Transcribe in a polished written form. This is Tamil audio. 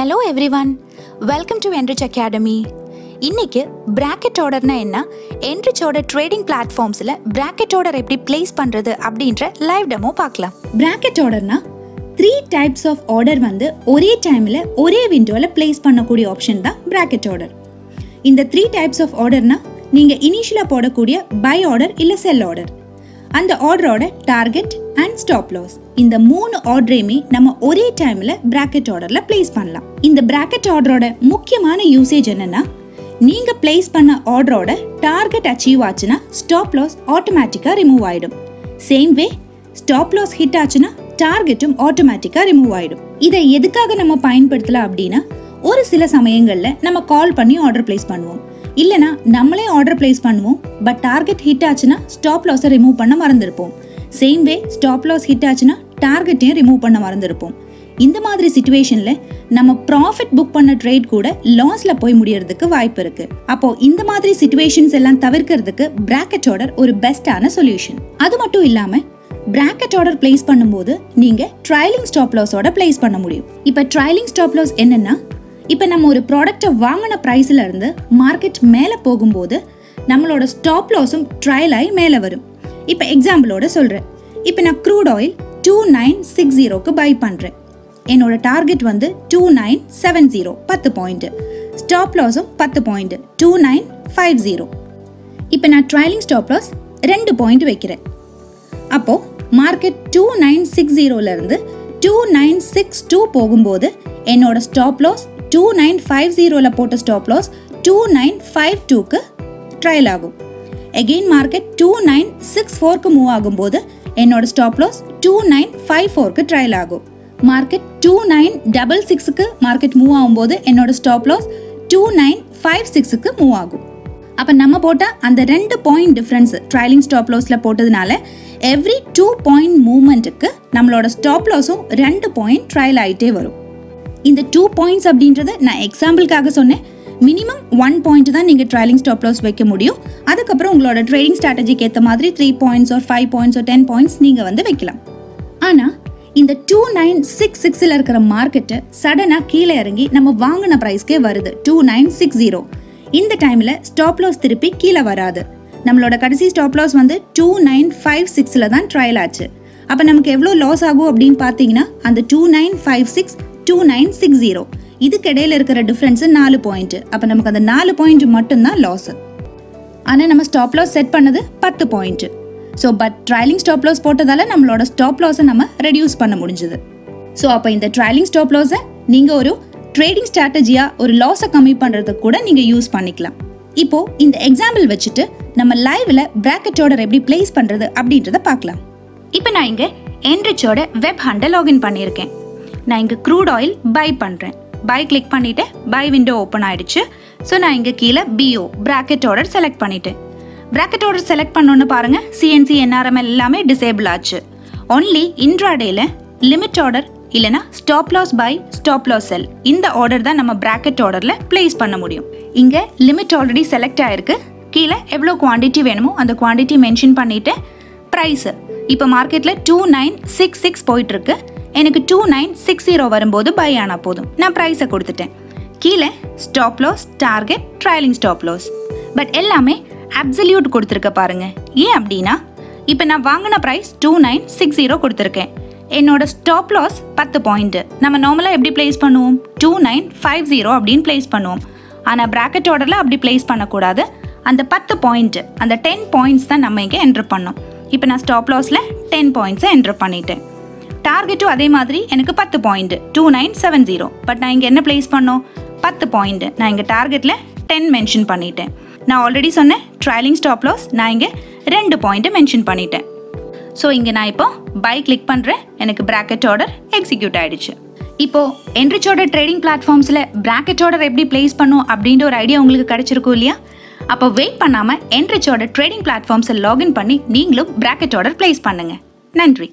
Hello everyone, welcome to Enrich Academy. இன்னைக்கு bracket orderனா என்ன, Enrich order trading platformsல bracket order எப்படி place பண்றது அப்படிங்கற லைவ் டெமோ பார்க்கலாம். Bracket orderனா 3 types of order வந்து ஒரே டைம்ல ஒரே விண்டோல place பண்ணக்கூடிய ஆப்ஷன் தான் bracket order. இந்த 3 types of orderனா நீங்க இனிஷியலா போடக்கூடிய buy order இல்ல sell order. அந்த ஆர்டரோட டார்கெட் அண்ட் ஸ்டாப் லாஸ் இந்த மூணு ஆர்டரையுமே நம்ம ஒரே டைம்ல பிராக்கெட் ஆர்டர்ல பிளேஸ் பண்ணலாம். இந்த பிராக்கெட் ஆர்டரோட முக்கியமான யூசேஜ் என்னன்னா, நீங்க பிளேஸ் பண்ண ஆர்டரோட டார்கெட் அச்சீவ் ஆச்சுன்னா ஸ்டாப் லாஸ் ஆட்டோமேட்டிக்கா ரிமூவ் ஆயிடும். Same way stop loss hit ஆச்சுன்னா டார்கெட்டும் ஆட்டோமேட்டிக்கா ரிமூவ் ஆயிடும். இதை எதுக்காக நம்ம பயன்படுத்தலாம் அப்படின்னா, ஒரு சில சமயங்கள்ல நம்ம கால் பண்ணி ஆர்டர் பிளேஸ் பண்ணுவோம், இல்லைனா நம்மளே ஆர்டர் பிளேஸ் பண்ணுவோம். பட் டார்கெட் ஹிட் ஆச்சுன்னா ஸ்டாப் லாஸை ரிமூவ் பண்ண மறந்துருப்போம். Same way stop loss hit ஆச்சுன்னா டார்கெட்டையும் ரிமூவ் பண்ண மறந்துருப்போம். இந்த மாதிரி சிச்சுவேஷன்ல நம்ம ப்ராஃபிட் புக் பண்ண ட்ரேட் கூட லாஸ்ல போய் முடியறதுக்கு வாய்ப்பு இருக்கு. அப்போ இந்த மாதிரி சிச்சுவேஷன்ஸ் எல்லாம் தவிர்க்கிறதுக்கு பிராக்கெட் ஆர்டர் ஒரு பெஸ்டான சொல்யூஷன். அது மட்டும் இல்லாம பிராக்கெட் ஆர்டர் பிளேஸ் பண்ணும்போது நீங்க ட்ரைலிங் ஸ்டாப் லாஸோட பிளேஸ் பண்ண முடியும். இப்ப ட்ரைலிங் ஸ்டாப் லாஸ் என்னன்னா, இப்போ நம்ம ஒரு ப்ராடக்டை வாங்கின ப்ரைஸில் இருந்து மார்க்கெட் மேலே போகும்போது நம்மளோட ஸ்டாப் லாஸும் ட்ரையல் ஆகி மேலே வரும். இப்போ எக்ஸாம்பிளோட சொல்கிறேன். இப்போ நான் க்ரூட் ஆயில் 2960க்கு பை பண்ணுறேன். என்னோட டார்கெட் வந்து 2970 10 பாயிண்ட்டு, ஸ்டாப் லாஸும் 10 பாயிண்ட்டு 2950. இப்போ நான் ட்ரையலிங் ஸ்டாப் லாஸ் 2 பாயிண்ட் வைக்கிறேன். அப்போது மார்க்கெட் 2960லேருந்து 2962 போகும்போது என்னோட ஸ்டாப் லாஸ் 2950ல போட்ட ஸ்டாப் லாஸ் 2952க்கு ட்ரையல் ஆகும். அகெயின் மார்க்கெட் 2964க்கு மூவ் ஆகும்போது என்னோட ஸ்டாப் லாஸ் 2954க்கு ட்ரையல் ஆகும். மார்க்கெட் 2966க்கு மார்க்கெட் மூவ் ஆகும்போது என்னோட ஸ்டாப் லாஸ் 2956க்கு மூவ் ஆகும். அப்போ நம்ம போட்டால் அந்த 2 பாயிண்ட் டிஃப்ரென்ஸ் ட்ரையலிங் ஸ்டாப் லாஸில் போட்டதுனால எவ்ரி 2 பாயிண்ட் மூவ்மெண்ட்டுக்கு நம்மளோட ஸ்டாப் லாஸும் 2 பாயிண்ட் ட்ரையல் ஆகிட்டே வரும். இந்த 2 பாயிண்ட்ஸ் அப்படின்றத நான் எக்ஸாம்பிளுக்காக சொன்னேன். மினிமம் 1 பாயிண்ட் தான் நீங்கள் ட்ரையலிங் ஸ்டாப் லாஸ் வைக்க முடியும். அதுக்கப்புறம் உங்களோட ட்ரேடிங் ஸ்ட்ராட்டஜிக்கு ஏற்ற மாதிரி 3 பாயிண்ட்ஸ் ஒரு 5 பாயிண்ட்ஸ் ஒரு 10 பாயிண்ட்ஸ் நீங்கள் வந்து வைக்கலாம். ஆனால் இந்த 2966ல் இருக்கிற மார்க்கெட்டு சடனாக கீழே இறங்கி நம்ம வாங்கின ப்ரைஸ்க்கே வருது 2960. இந்த டைமில் ஸ்டாப் லாஸ் திருப்பி கீழே வராது. நம்மளோட கடைசி ஸ்டாப் லாஸ் வந்து 2956ல் தான் ட்ரையல் ஆச்சு. அப்போ நமக்கு எவ்வளோ லாஸ் ஆகும் அப்படின்னு பார்த்தீங்கன்னா, அந்த 2956 2960 இதுக்கு இடையில இருக்கிற டிஃபரன்ஸ் 4 பாயிண்ட். அப்போ நமக்கு அந்த 4 பாயிண்ட் மட்டும்தான் லாஸ். ஆனால் நம்ம ஸ்டாப் லாஸ் செட் பண்ணது 10 point. So but trailing stop loss போட்டதால நம்மளோட ஸ்டாப் லாஸை நம்ம ரெடியூஸ் பண்ண முடிஞ்சுது. ஸோ அப்போ இந்த ட்ரையலிங் ஸ்டாப் லாஸை நீங்கள் ஒரு ட்ரேடிங் ஸ்ட்ராட்டஜியாக ஒரு லாஸை கம்மி பண்ணுறதுக்கு கூட நீங்கள் யூஸ் பண்ணிக்கலாம். இப்போ இந்த எக்ஸாம்பிள் வச்சுட்டு நம்ம லைவ்ல பிராக்கெட் ஆர்டர் எப்படி பிளேஸ் பண்ணுறது அப்படின்றத பார்க்கலாம். இப்போ நான் இங்கே என்ரிச்சோட வெப் ஹண்டை லாகின் பண்ணியிருக்கேன். நான் இங்கே க்ரூட் ஆயில் பை பண்ணுறேன். பை கிளிக் பண்ணிவிட்டேன். பை விண்டோ ஓப்பன் ஆகிடுச்சு. ஸோ நான் இங்கே கீழே பிஓ பிராக்கெட் ஆர்டர் செலக்ட் பண்ணிவிட்டேன். பிராக்கெட் ஆர்டர் செலக்ட் பண்ணோன்னு பாருங்கள், சிஎன்சி என்ஆர்எம்எல் எல்லாமே டிசேபிள் ஆச்சு. ஒன்லி இன்ட்ராடேயில் லிமிட் ஆர்டர் இல்லைனா stop loss buy stop loss sell இந்த ஆர்டர் தான் நம்ம பிராக்கெட் ஆர்டரில் பிளேஸ் பண்ண முடியும். இங்கே லிமிட் ஆல்ரெடி செலக்ட் ஆகிருக்கு. கீழே எவ்வளோ குவான்டிட்டி வேணுமோ அந்த குவான்டிட்டி மென்ஷன் பண்ணிவிட்டு ப்ரைஸு இப்போ மார்க்கெட்டில் 2966 போயிட்டுருக்கு. எனக்கு 2960 வரும்போது பை ஆனால் போதும். நான் ப்ரைஸை கொடுத்துட்டேன். கீழே stop loss, target, trailing stop loss, but எல்லாமே அப்சல்யூட் கொடுத்துருக்க பாருங்கள். ஏன் அப்படின்னா, இப்போ நான் வாங்கின ப்ரைஸ் 2960 கொடுத்துருக்கேன். என்னோட ஸ்டாப் லாஸ் 10 பாயிண்ட்டு. நம்ம நார்மலாக எப்படி பிளேஸ் பண்ணுவோம், 2950 அப்படின்னு பிளேஸ் பண்ணுவோம். ஆனால் பிராக்கெட் ஆர்டரில் அப்படி பிளேஸ் பண்ணக்கூடாது. அந்த 10 பாயிண்ட்டு அந்த 10 பாயிண்ட்ஸ் தான் நம்ம இங்கே என்ட்ரு பண்ணோம். இப்போ நான் ஸ்டாப் லாஸில் 10 பாயிண்ட்ஸை என்ட்ரு பண்ணிட்டேன். டார்கெட்டும் அதே மாதிரி எனக்கு 10 பாயிண்ட் 2970. பட் நான் இங்கே என்ன பிளேஸ் பண்ணோம், 10 பாயிண்ட். நான் இங்கே டார்கெட்டில் 10 மென்ஷன் பண்ணிட்டேன். நான் ஆல்ரெடி சொன்னேன் ட்ரையலிங் ஸ்டாப் லாஸ் நான் இங்கே 2 பாயிண்ட்டு மென்ஷன் பண்ணிட்டேன். ஸோ இங்கே நான் இப்போ பை கிளிக் பண்ணுறேன். எனக்கு பிராக்கெட் ஆர்டர் எக்ஸிக்யூட் ஆகிடுச்சு. இப்போது என்ரிச் ஆர்டர் ட்ரேடிங் பிளாட்ஃபார்ம்ஸில் பிராக்கெட் ஆர்டர் எப்படி பிளேஸ் பண்ணும் அப்படின்ற ஒரு ஐடியா உங்களுக்கு கிடைச்சிருக்கும் இல்லையா? அப்போ வெயிட் பண்ணாமல் என்ரிச் ஆர்டர் ட்ரேடிங் பிளாட்ஃபார்ம்ஸை லாகின் பண்ணி நீங்களும் பிராக்கெட் ஆர்டர் பிளேஸ் பண்ணுங்கள். நன்றி.